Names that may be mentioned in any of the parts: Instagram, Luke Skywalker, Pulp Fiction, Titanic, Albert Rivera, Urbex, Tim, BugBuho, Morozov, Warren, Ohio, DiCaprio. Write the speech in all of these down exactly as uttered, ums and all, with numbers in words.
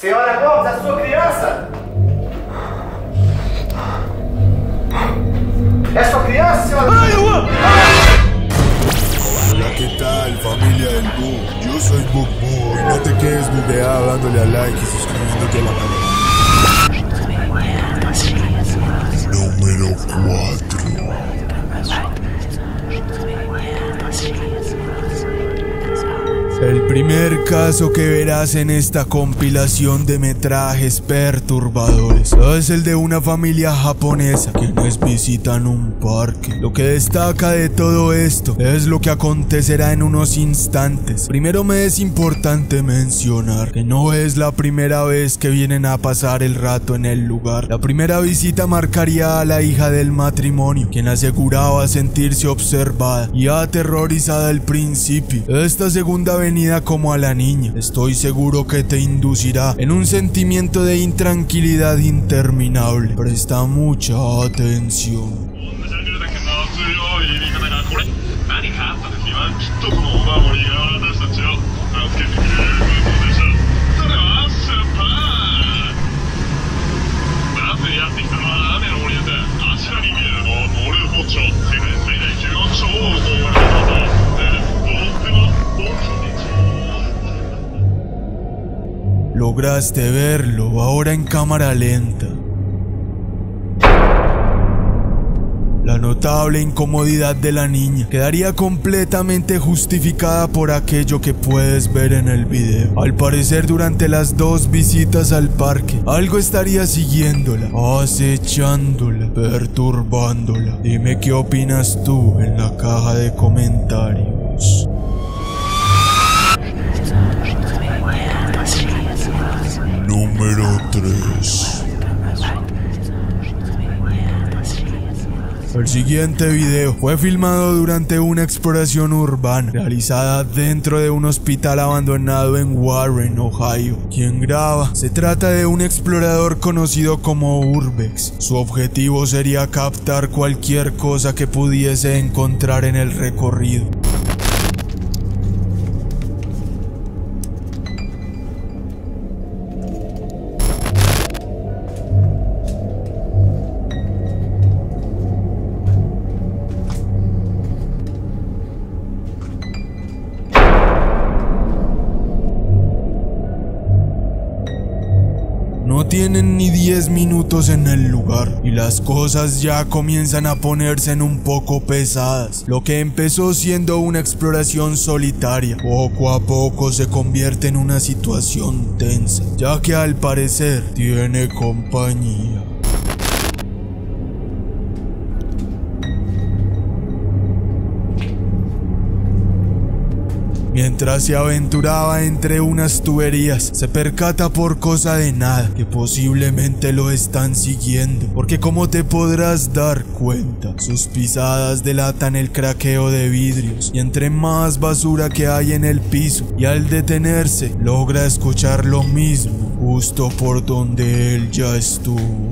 Senhora Gomes, a sua criança! É sua criança, senhora? Ai, eu amo! Hola, ¿qué tal, familia del Bug? Yo soy BugBuho y no te quedes bugueado dándole a like y suscribiéndote a la canal. Número cuatro. El primer caso que verás en esta compilación de metrajes perturbadores es el de una familia japonesa quienes visitan un parque. Lo que destaca de todo esto es lo que acontecerá en unos instantes. Primero me es importante mencionar que no es la primera vez que vienen a pasar el rato en el lugar. La primera visita marcaría a la hija del matrimonio, quien aseguraba sentirse observada y aterrorizada al principio. Esta segunda venida, como a la niña, estoy seguro que te inducirá en un sentimiento de intranquilidad interminable. Presta mucha atención. Lograste verlo, ahora en cámara lenta. La notable incomodidad de la niña quedaría completamente justificada por aquello que puedes ver en el video. Al parecer, durante las dos visitas al parque, algo estaría siguiéndola, acechándola, perturbándola. Dime qué opinas tú en la caja de comentarios. Número tres. El siguiente video fue filmado durante una exploración urbana realizada dentro de un hospital abandonado en Warren, Ohio. Quien graba se trata de un explorador conocido como Urbex. Su objetivo sería captar cualquier cosa que pudiese encontrar en el recorrido. Tienen ni diez minutos en el lugar y las cosas ya comienzan a ponerse en un poco pesadas. Lo que empezó siendo una exploración solitaria, poco a poco se convierte en una situación tensa, ya que al parecer tiene compañía. Mientras se aventuraba entre unas tuberías, se percata por cosa de nada que posiblemente lo están siguiendo, porque como te podrás dar cuenta, sus pisadas delatan el craqueo de vidrios y entre más basura que hay en el piso, y al detenerse logra escuchar lo mismo justo por donde él ya estuvo.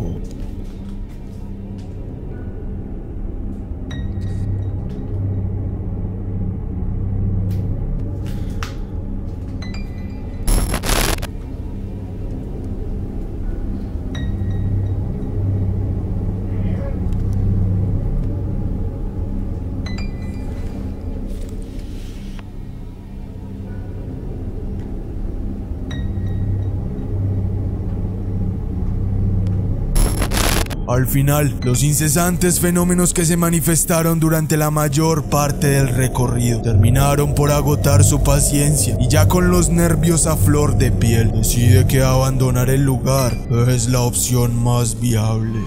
Al final, los incesantes fenómenos que se manifestaron durante la mayor parte del recorrido terminaron por agotar su paciencia y ya con los nervios a flor de piel, decide que abandonar el lugar es la opción más viable.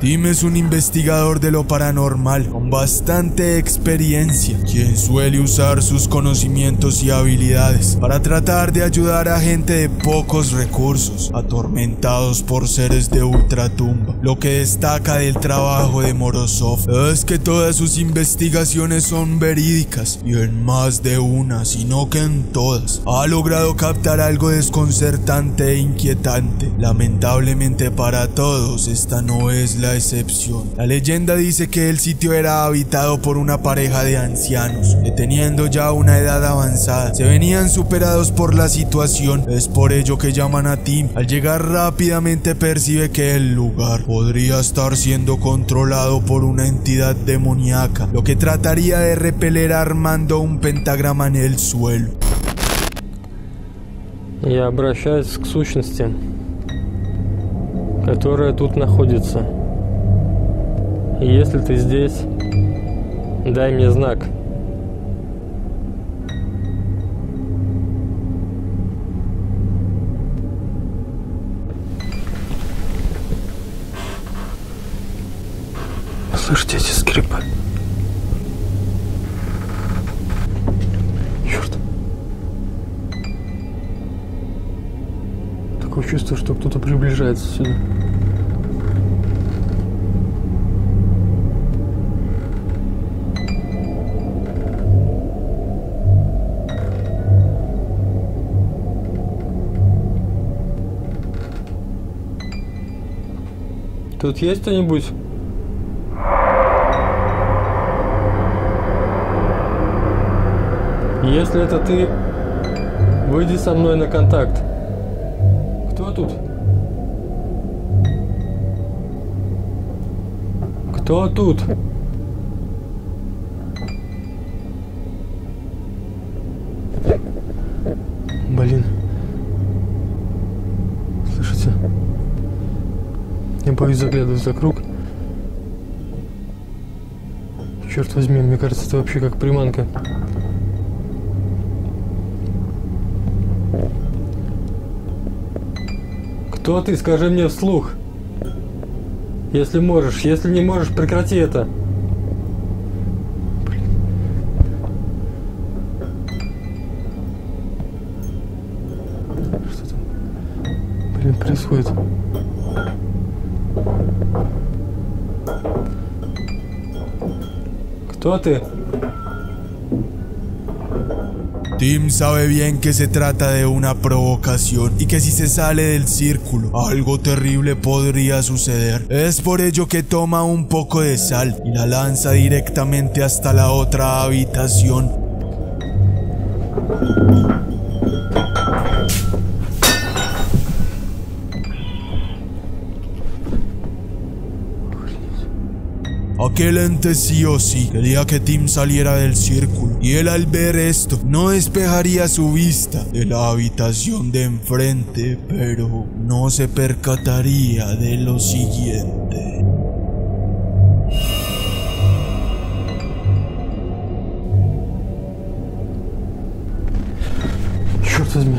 Tim es un investigador de lo paranormal con bastante experiencia, quien suele usar sus conocimientos y habilidades para tratar de ayudar a gente de pocos recursos, atormentados por seres de ultratumba. Lo que destaca del trabajo de Morozov es que todas sus investigaciones son verídicas y en más de una, sino que en todas, ha logrado captar algo desconcertante e inquietante. Lamentablemente para todos, esta no es la la excepción. La leyenda dice que el sitio era habitado por una pareja de ancianos, que teniendo ya una edad avanzada, se venían superados por la situación. Es por ello que llaman a Tim. Al llegar rápidamente percibe que el lugar podría estar siendo controlado por una entidad demoníaca, lo que trataría de repeler armando un pentagrama en el suelo. Я обращаюсь к сущности, которая тут находится. Если ты здесь, дай мне знак. Слышите эти скрипы? Чувствую, что кто-то приближается сюда. Тут есть кто-нибудь? Если это ты, выйди со мной на контакт. Кто тут? Кто тут? Блин. Слышите? Я боюсь заглядывать за круг. Черт возьми, мне кажется, это вообще как приманка. Кто ты? Скажи мне вслух, если можешь. Если не можешь, прекрати это. Блин. Что там? Блин, происходит. Кто ты? Tim sabe bien que se trata de una provocación y que si se sale del círculo, algo terrible podría suceder. Es por ello que toma un poco de sal y la lanza directamente hasta la otra habitación. Aquel ente sí o sí quería que Tim saliera del círculo, y él al ver esto no despejaría su vista de la habitación de enfrente, pero no se percataría de lo siguiente. Черт возьми.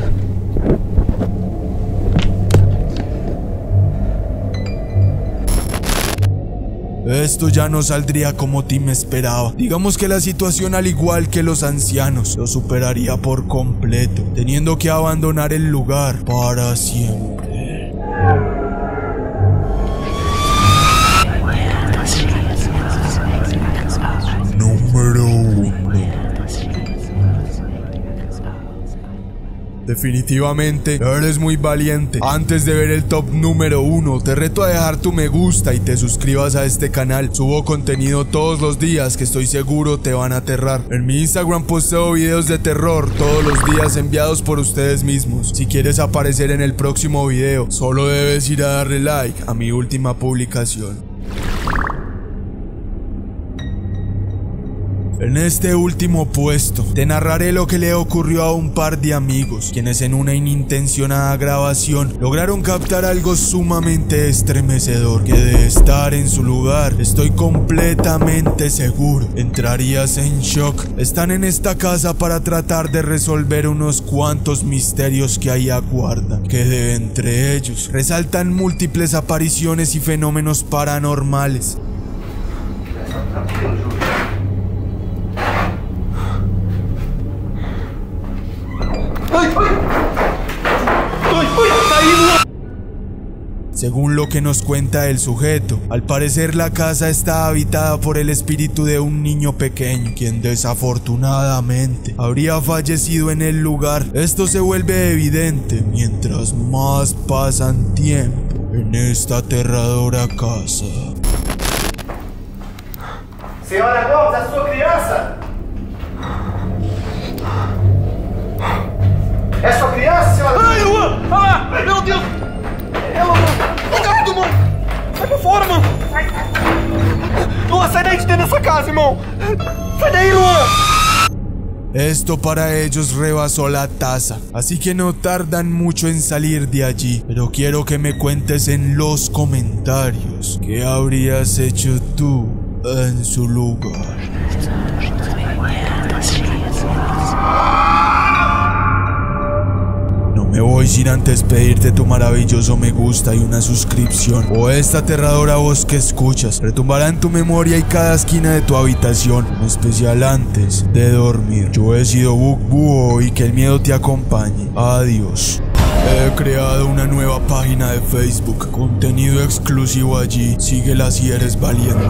Esto ya no saldría como Tim esperaba. Digamos que la situación, al igual que los ancianos, lo superaría por completo, teniendo que abandonar el lugar para siempre. Número uno. Definitivamente eres muy valiente. Antes de ver el top número uno, te reto a dejar tu me gusta y te suscribas a este canal. Subo contenido todos los días que estoy seguro te van a aterrar. En mi Instagram posteo videos de terror todos los días enviados por ustedes mismos. Si quieres aparecer en el próximo video, solo debes ir a darle like a mi última publicación. En este último puesto, te narraré lo que le ocurrió a un par de amigos, quienes en una inintencionada grabación lograron captar algo sumamente estremecedor, que de estar en su lugar, estoy completamente seguro, entrarías en shock. Están en esta casa para tratar de resolver unos cuantos misterios que ahí aguardan, que de entre ellos resaltan múltiples apariciones y fenómenos paranormales. Según lo que nos cuenta el sujeto, al parecer la casa está habitada por el espíritu de un niño pequeño, quien desafortunadamente habría fallecido en el lugar. Esto se vuelve evidente mientras más pasan tiempo en esta aterradora casa. Senhora Gomes, a sua criança! É sua criança, senhora? Ai, eu... Ah, meu Deus! Ela... Cadê todo mundo? Sai pra fora, mano! Luan, sai daí de dentro dessa casa, irmão! Sai daí, Luan! Esto para ellos rebasó la taza, así que no tardan mucho en salir de allí. Pero quiero que me cuentes en los comentarios qué habrías hecho tú en su lugar. No me voy sin antes pedirte tu maravilloso me gusta y una suscripción, o esta aterradora voz que escuchas retumbará en tu memoria y cada esquina de tu habitación, en especial antes de dormir. Yo he sido BugBuho y que el miedo te acompañe. Adiós. He creado una nueva página de Facebook, contenido exclusivo allí, síguela si eres valiente.